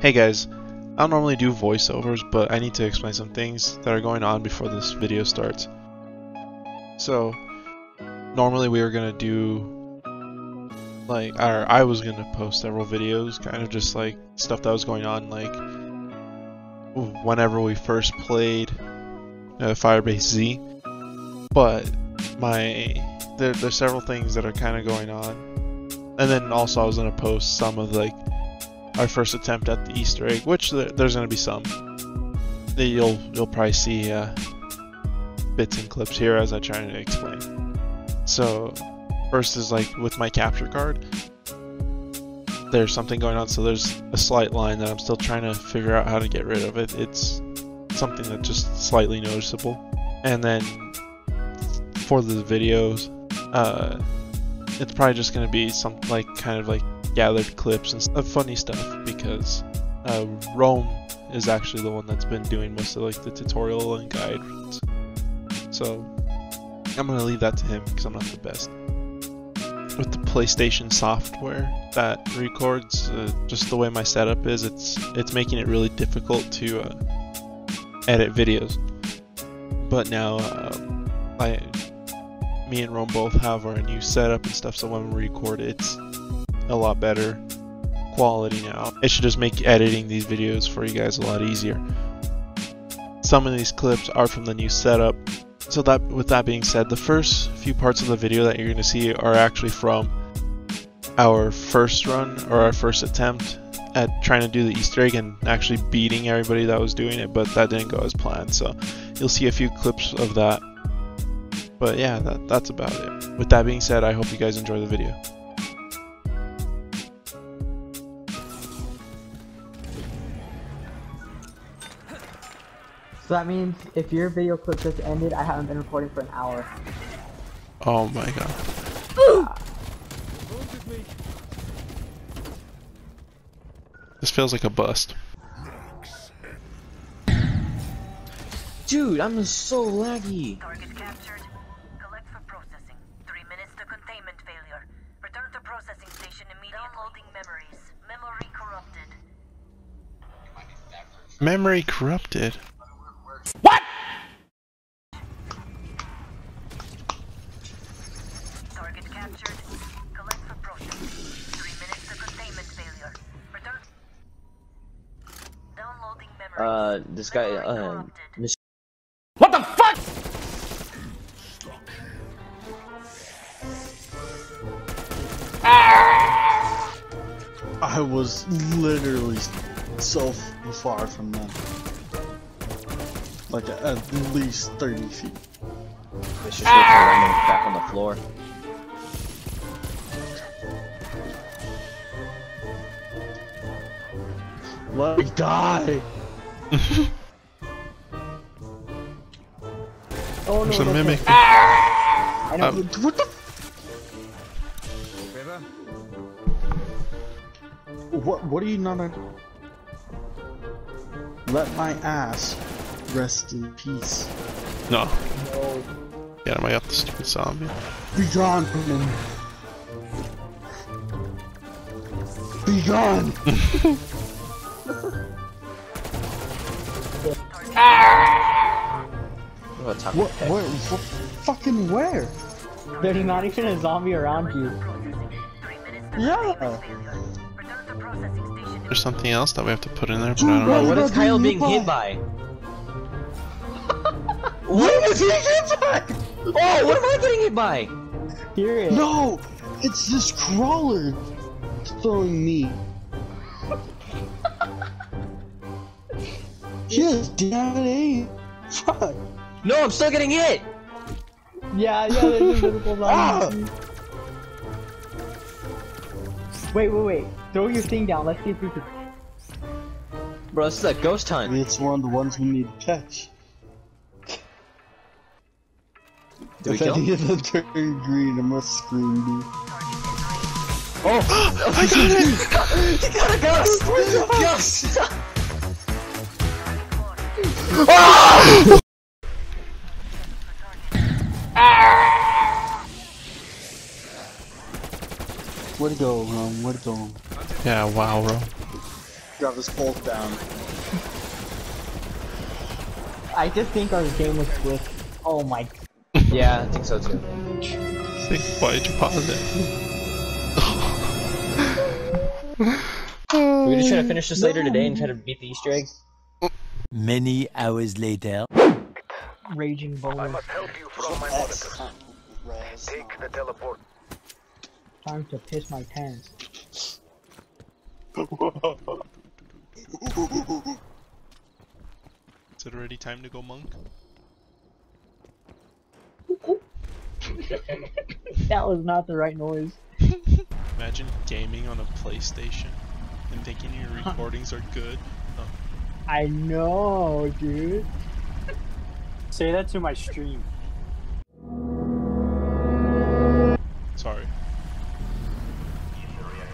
Hey guys, I don't normally do voiceovers, but I need to explain some things that are going on before this video starts. So, normally we were gonna do, like, or I was gonna post several videos, kind of just like stuff that was going on, like whenever we first played Firebase Z. But there's several things that are kind of going on, and then also I was gonna post some of like our first attempt at the Easter egg, which there's gonna be some that you'll probably see bits and clips here as I try to explain. So first is like with my capture card, there's something going on. So there's a slight line that I'm still trying to figure out how to get rid of. It's something that's just slightly noticeable. And then for the videos, it's probably just going to be some like kind of like gathered clips and funny stuff, because Rome is actually the one that's been doing most of like the tutorial and guides. So I'm going to leave that to him because I'm not the best with the PlayStation software that records. Just the way my setup is, it's making it really difficult to edit videos. But now me and Rome both have our new setup and stuff, so when we record it's a lot better quality now. It should just make editing these videos for you guys a lot easier. Some of these clips are from the new setup. So that, with that being said, the first few parts of the video that you're going to see are actually from our first run, or our first attempt at trying to do the Easter egg and actually beating everybody that was doing it, but that didn't go as planned. So you'll see a few clips of that. But yeah, that's about it. With that being said, I hope you guys enjoy the video. So that means if your video clip just ended, I haven't been recording for an hour. Oh my god. This feels like a bust. Dude, I'm so laggy. Memory corrupted. What? Target captured. Collect for processing. 3 minutes to containment failure. Return. Downloading memory. This guy. What the fuck? Ah! I was literally so far from that. Like at least 30 feet. It's just back on the floor. Let me die! Oh, there's a mimic. Ah! What the? What are you not at? Let my ass rest in peace. No. No. Yeah, I got the stupid zombie. Be gone from him. Be gone. Ah! What? Fucking where? There's not even a zombie around you. Yeah. There's something else that we have to put in there, but I don't know. What is Kyle being hit by? What was he getting hit by? Oh, what am I getting hit by? Hear it. No, it's this crawler throwing me. Just damn it! Fuck. No, I'm still getting hit. Yeah, there's invisible zombie. Wait. Throw your thing down. Let's see if we can. Bro, this is a ghost hunt. It's one of the ones we need to catch. If any of them turn green, I must scream, dude. Oh! I got it! You got a ghost! Ghost! Oh! Ah! Where'd it go, Rome? Yeah, wow, Rome. drop his bolt down. I just think our game was quick. Oh my. Yeah, I think so too. Why'd you pause it? We just try to finish this later today and try to beat the Easter egg. Many hours later. Raging bowler. I must help you from my monitors. Take the teleport. Time to piss my pants. Is it already time to go monk? That was not the right noise. Imagine gaming on a PlayStation and thinking your recordings are good. Oh. I know, dude. Say that to my stream. Sorry.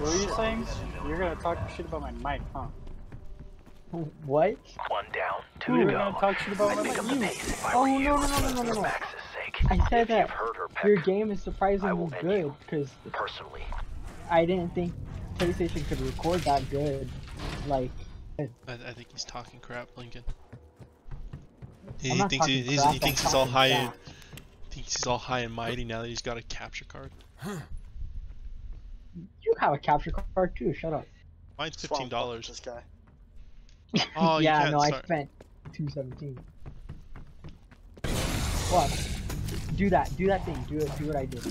What were you saying? You're gonna talk shit about my mic, huh? What? One down, two to go. You're gonna talk shit about my mic. Oh no no no no no no! I said that your game is surprisingly good because personally, I didn't think PlayStation could record that good. Like, I think he's talking crap, Lincoln. He thinks he's all high. And, thinks he's all high and mighty now that he's got a capture card. Huh. You have a capture card too. Shut up. Mine's $15. This guy. Oh yeah, you can't, no, sorry. I spent $217. What? Do that thing. Do it. Do what I did.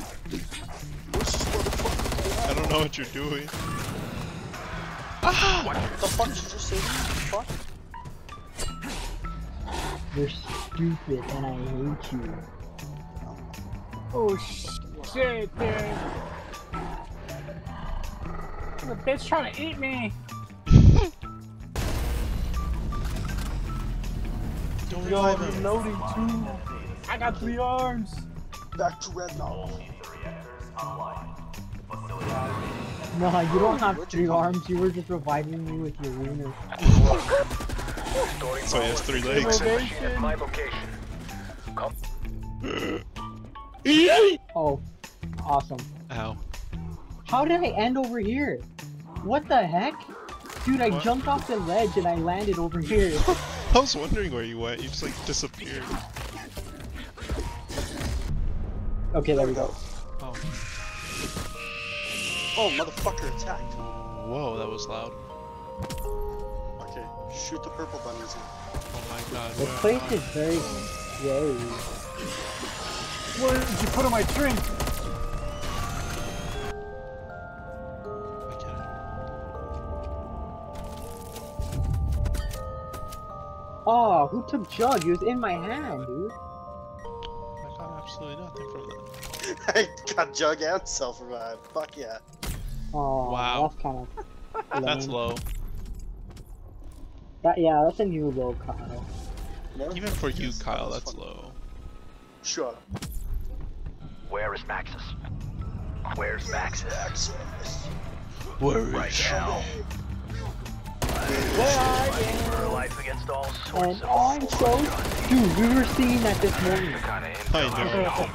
I don't know what you're doing. Ah! What the fuck did you just say? Fuck. You're stupid and I hate you. Oh shit, dude. The bitch trying to eat me. Don't Yo, I'm loading too. I got 3 arms. Back to Red Noggle. No, you don't have 3 arms. You were just reviving me with your wiener. So he has 3 legs. My location. Come. Oh, awesome. Ow. How did I end over here? What the heck? Dude, I jumped off the ledge and I landed over here. I was wondering where you went. You just like disappeared. Okay, there we go. Oh. Oh, motherfucker attacked. Whoa, that was loud. Okay, shoot the purple bunnies. Oh my god. This place is very scary. What did you put on my drink? Oh, who took Jug? He was in my hand, dude. I got absolutely nothing from that. I got Jug and self-revive. Fuck yeah. Oh, wow. That's kind of. That's low. That yeah, that's a new low, Kyle. Even for you, Kyle, that's low. Sure. Where is Maxis? Where's Maxis? Where is right now? Where are you? Life against all sorts of I'm so... Dude, we were seeing that this morning. I know.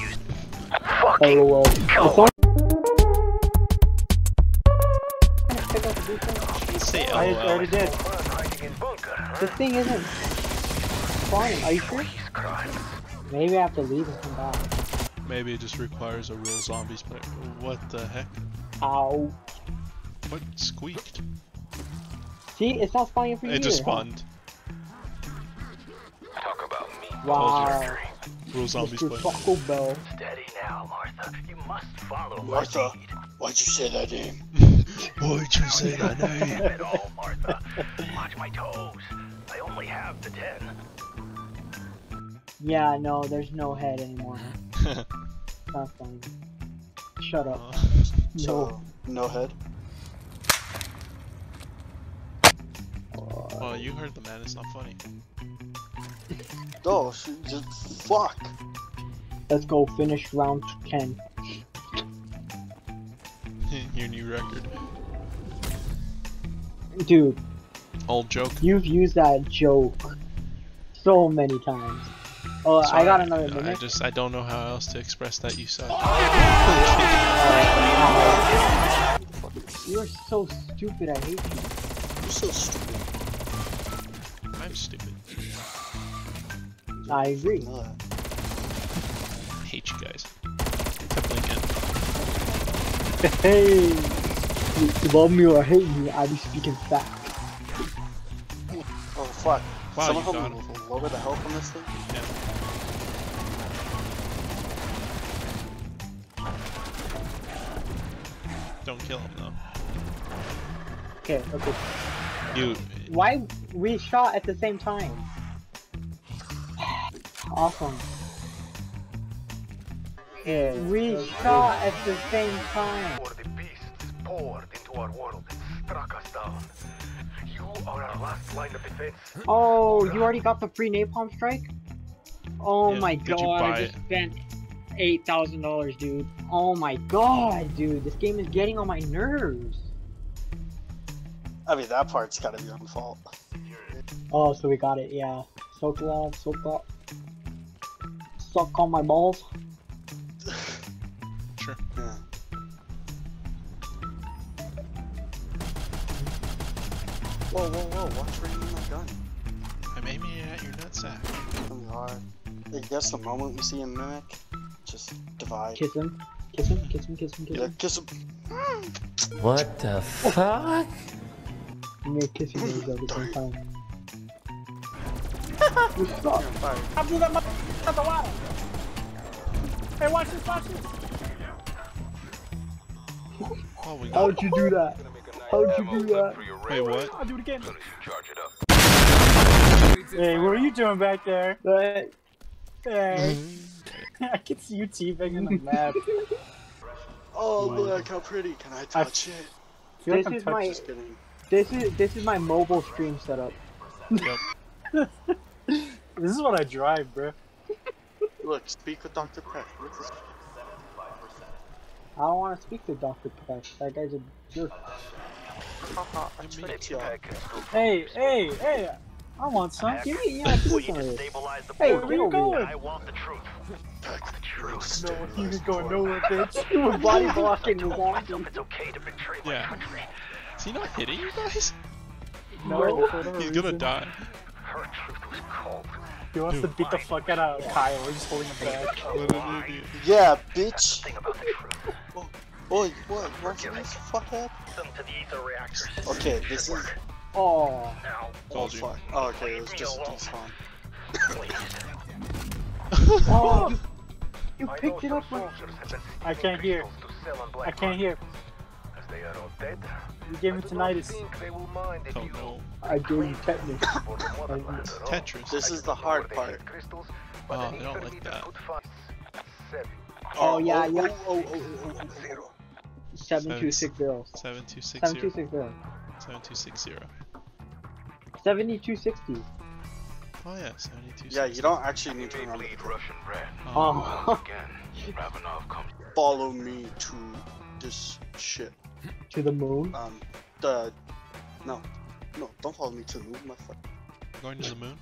Used... Fucking... LOL. Go. I already did. This thing isn't... fine, are you sure? Maybe I have to leave and come back. Maybe it just requires a real zombies player. What the heck? Ow. What squeaked? See, it's not spawning for you. It just spawned. Huh? Talk about me. Wow. Real zombies player. Taco Bell. Steady now, Martha. You must follow Martha. Why'd you say that name? Why'd you say that name? At all, Martha. Watch my toes. I only have the 10. Yeah, no, there's no head anymore. Not funny. Shut up. So, no head? Oh, you heard the man, it's not funny. No, just fuck. Let's go finish round 10. Your new record. Dude. Old joke. You've used that joke so many times. Oh, sorry, I got another minute. I don't know how else to express that you suck. You're so stupid, I hate you. I'm so stupid. I'm stupid. I agree. I hate you guys. Hey, you love me or hate me, I be speaking fact. Oh fuck. Wow, some of them will lower the health on this thing? Yeah. Don't kill him though. Okay, okay. Dude. Why we shot at the same time? Awesome. Yeah, we shot at the same time. For the beasts poured into our world, struck us down. You are our last line of defense. Oh, you already got the free napalm strike? Oh yeah, my god, I just spent $8,000, dude. Oh my god, dude, this game is getting on my nerves. I mean, that part's gotta be your own fault. Oh, so we got it, yeah. Soak love, soak up. Suck on my balls. Sure. Yeah. Whoa, whoa, whoa, watch where you're in my gun. I'm aiming it at your nutsack. Really hard. I guess the moment we see him mimic, just divide. Kiss him. Kiss him, kiss him, kiss him, kiss him. Yeah, kiss him. What the fuck? You may kiss your babies every single time. You suck. I blew that motherfucker out the water. Hey, watch this, watch this! Oh, how'd you do that? How'd you do that? Hey, what? I'll do it again. Hey, what are you doing back there? But, hey. I can see you teabing in the map. Oh, look how pretty. Can I touch it? This is my... Just kidding. This is my mobile stream setup. Yep. This is what I drive, bro. Look, speak with Dr. Peck. What's this? I don't want to speak to Dr. Peck. That guy's a jerk. Hey, hey, hey! I want some. Give me, yeah, give me some. Hey, where are you going? I want the truth. No, he was going nowhere, bitch. You were body blocking me. It's okay to betray my country. Is he not hitting you guys? No, he's gonna die. Her truth was cold. He wants to beat the fuck out of Kyle, we're just holding him back. Yeah, bitch! Oi, what? What's this? Fuck up? Okay, this is... Oh, told you. Oh, okay, it was just fun. Oh! You picked it up, bro! I can't hear. They are all dead. You gave me tinnitus. I gave you tetanus. Tetris. This is the hard part. Oh, they don't like that. Oh, yeah, yeah. 7260. 7260. 7260. 7260. Oh, yeah, 7260. Yeah, you don't actually need to remember. Oh. Follow me to this shit. To the moon? No, don't follow me to the moon, my friend. Going to the moon?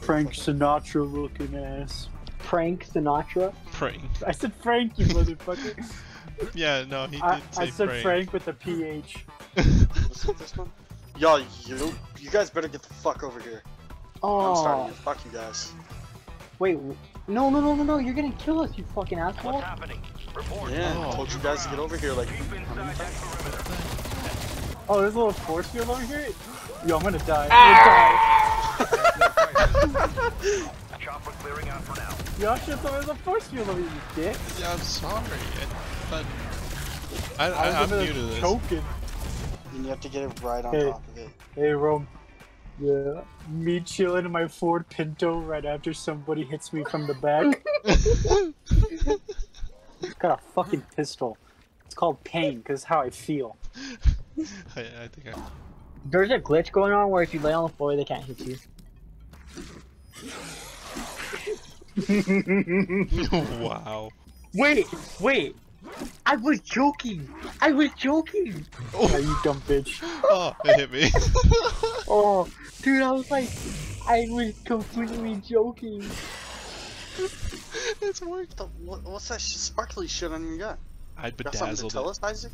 Frank Sinatra looking ass. Frank Sinatra? Frank. I said Frank, you motherfucker. Yeah, no, he did say Frank. I said Frank with a PH. Was it this one? Y'all, you guys better get the fuck over here. Oh. I'm starting to fuck you guys. Wait, no, you're gonna kill us, you fucking asshole. What's happening? Report. Yeah, I told you guys to get over here, like... Oh, there's a little force field over here? Yo, I'm gonna die. I'm gonna die. Chopper clearing out for now. Y'all should've thought there was a force field over here, you dick. Yeah, I'm sorry, but... I'm new to this. Choking. And you have to get it right on top of it. Hey, Rome. Yeah, me chilling in my Ford Pinto right after somebody hits me from the back. Got a fucking pistol. It's called pain, because it's how I feel. I think I... There's a glitch going on where if you lay on the floor, they can't hit you. Wow. Wait. I was joking! Oh, yeah, you dumb bitch. Oh, it hit me. Oh, dude, I was completely joking. It's worked. What's that sparkly shit on your gun? I bedazzled it. Got something to tell us, Isaac?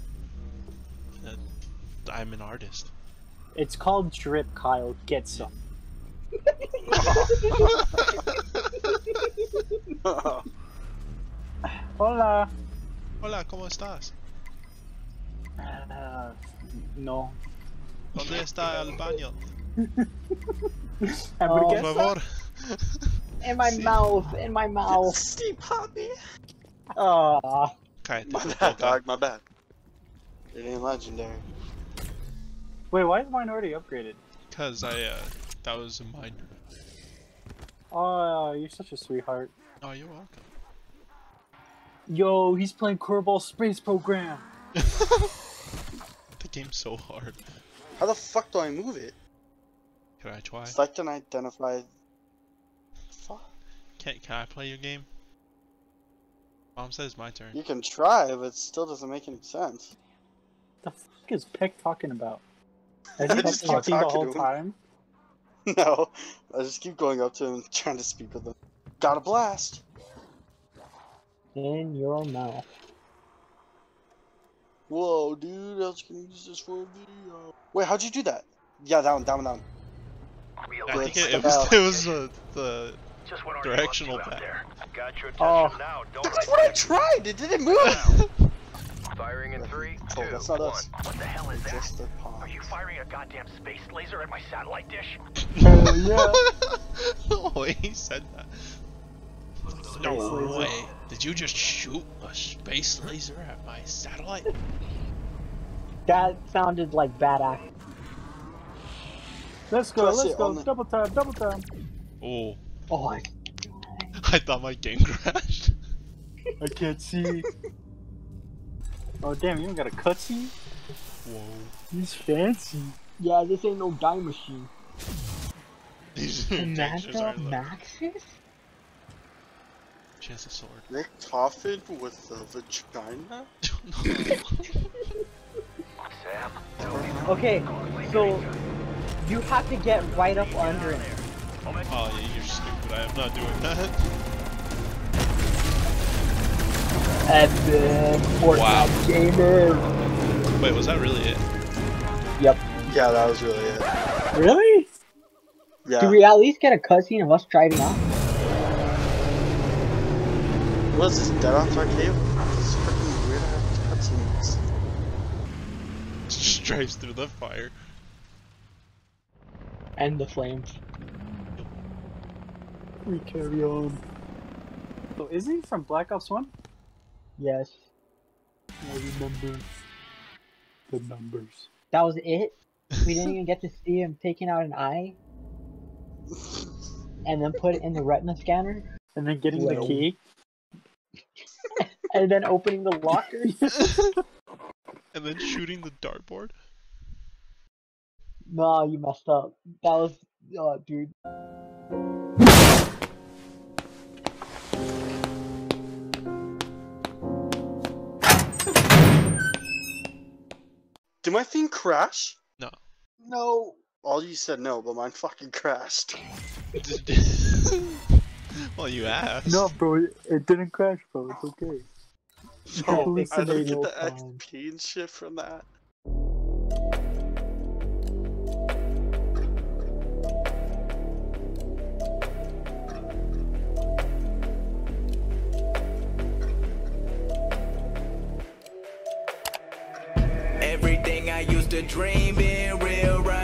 I'm an artist. It's called drip, Kyle. Get some. Hola. Hola, ¿cómo estás? No. ¿Dónde está el baño? Oh, por favor. In my mouth, in my mouth. Steve, Poppy. Aww. Okay, my bad, dog, my bad. It ain't legendary. Wait, why is mine already upgraded? Because I, that was a mine. Oh, you're such a sweetheart. Oh, you're welcome. Yo, he's playing Kerbal Space Program! The game's so hard. How the fuck do I move it? Can I try? Select and identify... Fuck. Can I play your game? Mom says my turn. You can try, but it still doesn't make any sense. The fuck is Peck talking about? Has he been talking the whole time? No, I just keep going up to him trying to speak with him. Got a blast! In your mouth. Whoa, dude, I was gonna use this for a video. Wait, how'd you do that? Yeah, down. I think it was the directional pattern. Oh, now, that's what I tried! It didn't move! Firing in 3, 2, that's not 1. Us. What the hell is that? Are you firing a goddamn space laser at my satellite dish? Hell yeah! No, he said that. No way. Did you just shoot a space laser at my satellite? That sounded like bad acting. Let's go. Double time. Oh. Oh, I thought my game crashed. I can't see. Oh, damn, you even got a cutscene? Whoa. He's fancy. Yeah, this ain't no dime machine. These textures are Maxis? She has a sword. Rick Toffin with a vagina? Okay, so you have to get right up under it. Oh yeah, you're stupid. I am not doing that. And wow. Gamer. Wait, was that really it? Yep. Yeah, that was really it. Really? Yeah. Do we at least get a cutscene of us driving off? What is this, dead off our cave? This freaking weird cutscenes. It just drives through the fire. And the flames. We carry on. So is he from Black Ops 1? Yes. I remember the numbers. That was it? We didn't even get to see him taking out an eye? And then put it in the retina scanner? And then getting the key? And then opening the locker. And then shooting the dartboard. Nah, you messed up. That was, dude. Did my thing crash? No. No. All you said no, but mine fucking crashed. Well, you asked. No, bro, it didn't crash, bro. It's okay. No, I didn't get the XP and shit from that. Everything I used to dream in real right.